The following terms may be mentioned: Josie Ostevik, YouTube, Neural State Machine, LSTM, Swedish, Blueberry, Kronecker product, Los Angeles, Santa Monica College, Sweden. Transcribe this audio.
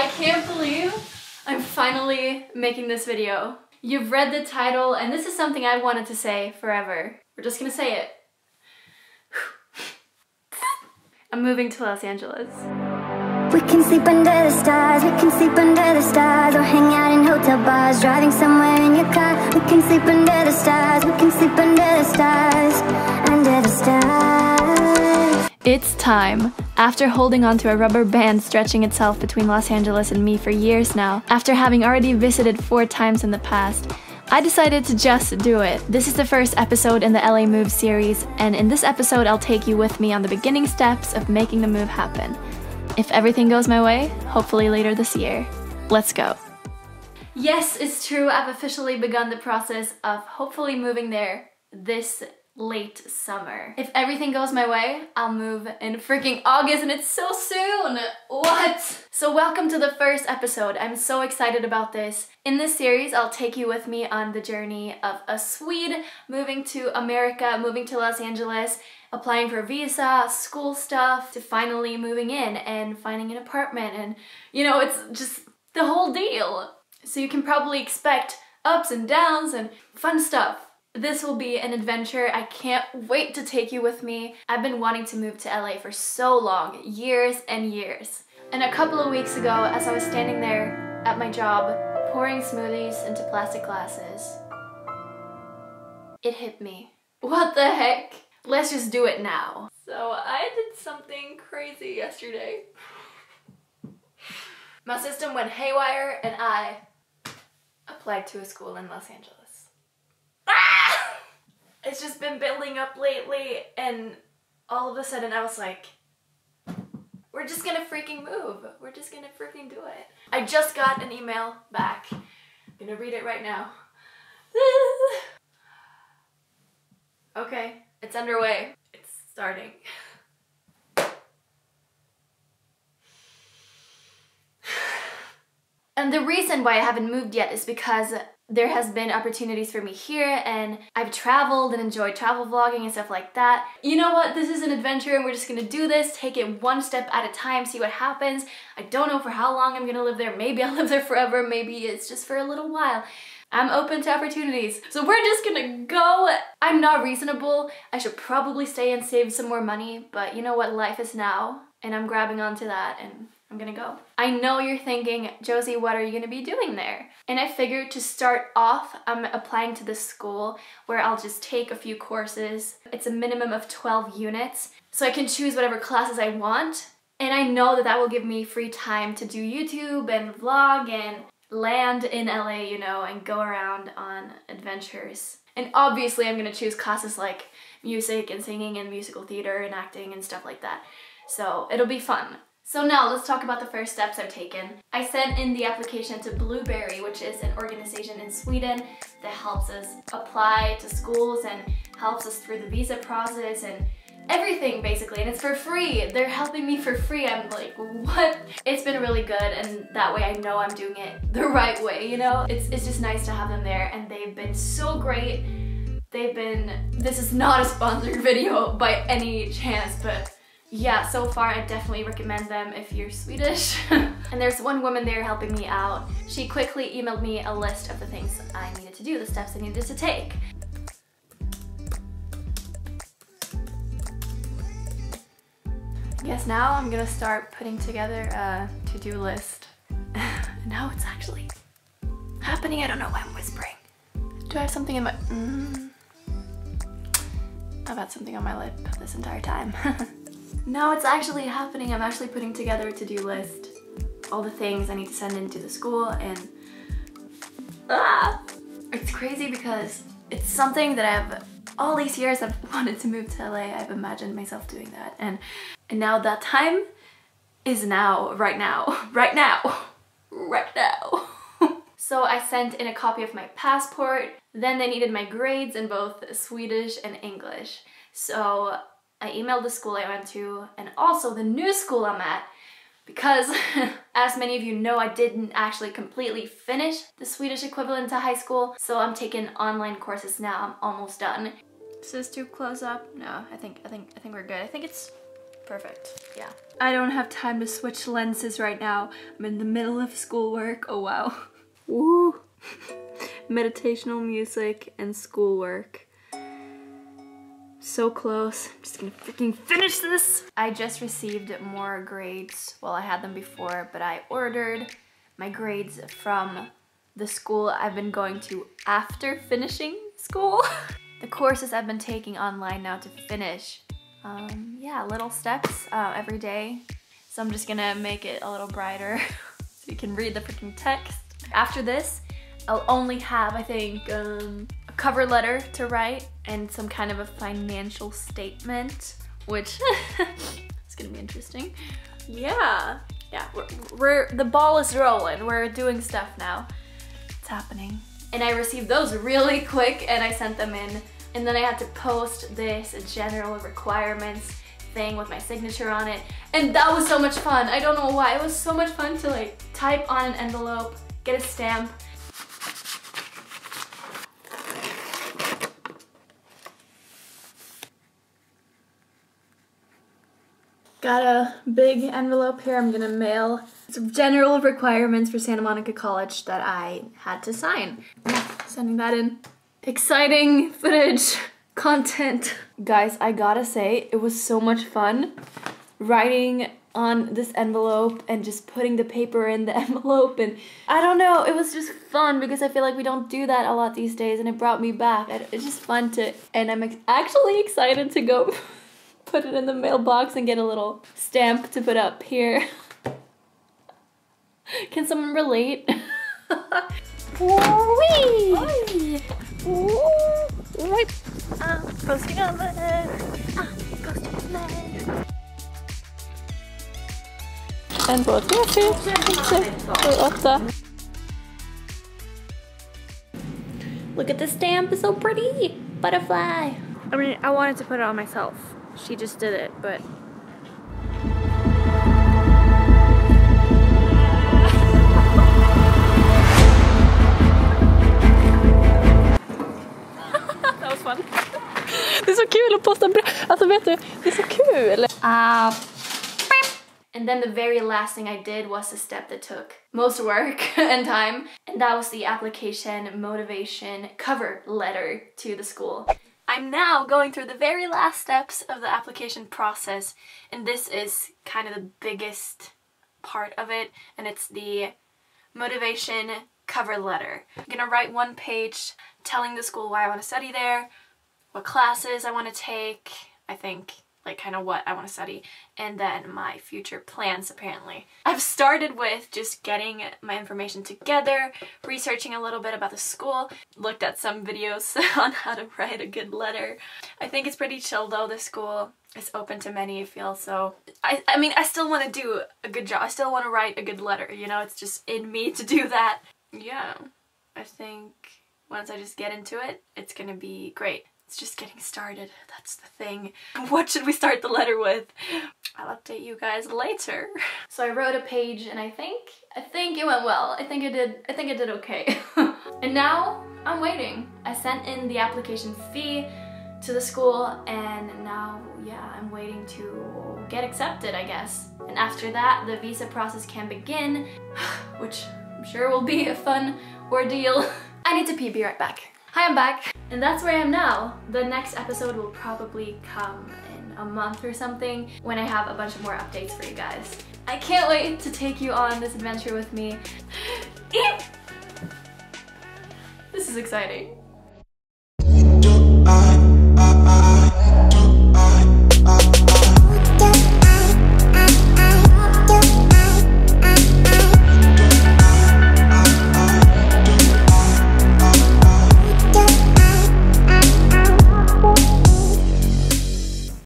I can't believe I'm finally making this video. You've read the title, and this is something I wanted to say forever. We're just gonna say it. I'm moving to Los Angeles. We can sleep under the stars, we can sleep under the stars, or hang out in hotel bars, driving somewhere in your car. We can sleep under the stars, we can sleep under the stars, under the stars. It's time. After holding onto a rubber band stretching itself between Los Angeles and me for years now, after having already visited 4 times in the past, I decided to just do it. This is the first episode in the LA Move series, and in this episode I'll take you with me on the beginning steps of making the move happen. If everything goes my way, hopefully later this year. Let's go. Yes, it's true, I've officially begun the process of hopefully moving there this late summer. If everything goes my way, I'll move in freaking August, and it's so soon! What? So welcome to the first episode. I'm so excited about this. In this series, I'll take you with me on the journey of a Swede moving to America, moving to Los Angeles, applying for visa, school stuff, to finally moving in and finding an apartment, and you know, it's just the whole deal. So you can probably expect ups and downs and fun stuff. This will be an adventure. I can't wait to take you with me. I've been wanting to move to LA for so long, years and years. And a couple of weeks ago, as I was standing there at my job, pouring smoothies into plastic glasses, it hit me. What the heck? Let's just do it now. So I did something crazy yesterday. My system went haywire and I applied to a school in Los Angeles. Ah! It's just been building up lately, and all of a sudden I was like, we're just gonna freaking move. We're just gonna freaking do it. I just got an email back. I'm gonna read it right now. Okay, it's underway. It's starting. And the reason why I haven't moved yet is because there has been opportunities for me here, and I've traveled and enjoyed travel vlogging and stuff like that. You know what? This is an adventure, and we're just gonna do this, take it one step at a time, see what happens. I don't know for how long I'm gonna live there. Maybe I'll live there forever. Maybe it's just for a little while. I'm open to opportunities. So we're just gonna go. I'm not reasonable. I should probably stay and save some more money, but you know what? Life is now, and I'm grabbing onto that, and I'm gonna go. I know you're thinking, Josie, what are you gonna be doing there? And I figured to start off, I'm applying to this school where I'll just take a few courses. It's a minimum of 12 units, so I can choose whatever classes I want. And I know that that will give me free time to do YouTube and vlog and land in LA, you know, and go around on adventures. And obviously I'm gonna choose classes like music and singing and musical theater and acting and stuff like that. So it'll be fun. So now let's talk about the first steps I've taken. I sent in the application to Blueberry, which is an organization in Sweden that helps us apply to schools and helps us through the visa process and everything basically, and it's for free. They're helping me for free. I'm like, what? It's been really good, and that way I know I'm doing it the right way, you know? It's just nice to have them there, and they've been so great. They've been, this is not a sponsored video by any chance, but yeah, so far I definitely recommend them if you're Swedish. And there's one woman there helping me out. She quickly emailed me a list of the things I needed to do, the steps I needed to take. I guess now I'm gonna start putting together a to-do list. Now it's actually happening. I don't know why I'm whispering. Do I have something in my... I've had something on my lip this entire time. No, it's actually happening. I'm actually putting together a to-do list. All the things I need to send into the school, and it's crazy because it's something that I've, all these years I've wanted to move to LA. I've imagined myself doing that, and now that time is now, right now, right now, right now. So I sent in a copy of my passport. Then they needed my grades in both Swedish and English. So I emailed the school I went to, and also the new school I'm at, because as many of you know, I didn't actually completely finish the Swedish equivalent to high school, so I'm taking online courses now. I'm almost done. Is this too close up? No, I think we're good. I think it's Perfect, yeah. I don't have time to switch lenses right now. I'm in the middle of schoolwork, oh wow. Woo! Meditational music and schoolwork. So close. I'm just gonna freaking finish this! I just received more grades. Well, I had them before, but I ordered my grades from the school I've been going to after finishing school. The courses I've been taking online now to finish. Yeah, little steps every day. So I'm just gonna make it a little brighter so you can read the freaking text. After this, I'll only have, I think, a cover letter to write and some kind of a financial statement, which it's gonna be interesting. Yeah, the ball is rolling. We're doing stuff now. It's happening. And I received those really quick and I sent them in. And then I had to post this general requirements thing with my signature on it. And that was so much fun. I don't know why. It was so much fun to like type on an envelope, get a stamp. Got a big envelope here I'm gonna mail. It's general requirements for Santa Monica College that I had to sign. Sending that in. Exciting footage, content. Guys, I gotta say, it was so much fun writing on this envelope and just putting the paper in the envelope, and I don't know, it was just fun because I feel like we don't do that a lot these days, and it brought me back. It's just fun to, and I'm actually excited to go put it in the mailbox and get a little stamp to put up here. Can someone relate? Woo-wee! Oi. Woo-wee! I'm posting on that. I'm posting on that. And both coffee. Look at the stamp, it's so pretty! Butterfly! I mean, I wanted to put it on myself. She just did it, but... That was fun. Det är så kul att posta brev. Alltså vet du, det är så kul. And then the very last thing I did was the step that took most work and time. And that was the application motivation cover letter to the school. I'm now going through the very last steps of the application process, and this is kind of the biggest part of it, and it's the motivation cover letter. I'm gonna write one page telling the school why I want to study there, what classes I want to take, I think, like kind of what I want to study, and then my future plans apparently. I've started with just getting my information together, researching a little bit about the school, looked at some videos on how to write a good letter. I think it's pretty chill though, the school is open to many, I feel, so. I mean, I still want to do a good job, I still want to write a good letter, you know, it's just in me to do that. Yeah, I think once I just get into it, it's gonna be great. It's just getting started, that's the thing. What should we start the letter with? I'll update you guys later. So I wrote a page and I think it went well. I think I did okay. And now I'm waiting. I sent in the application fee to the school and now, yeah, I'm waiting to get accepted, I guess. And after that, the visa process can begin, which I'm sure will be a fun ordeal. I need to pee, be right back. Hi, I'm back. And that's where I am now. The next episode will probably come in a month or something when I have a bunch of more updates for you guys. I can't wait to take you on this adventure with me. This is exciting.